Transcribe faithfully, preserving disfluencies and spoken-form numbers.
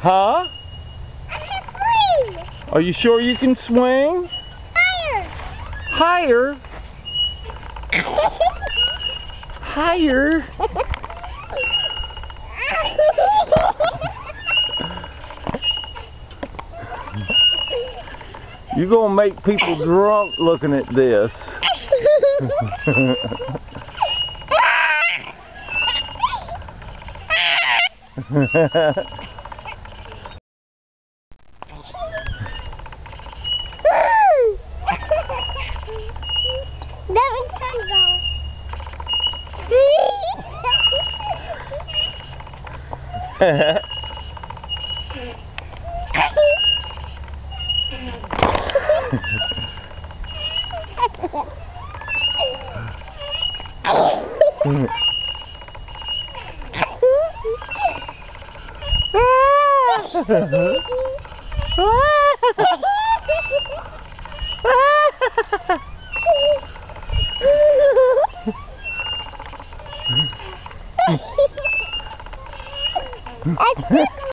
Huh? I can swing. Are you sure you can swing? Higher. Higher? Higher. You're gonna make people drunk looking at this. I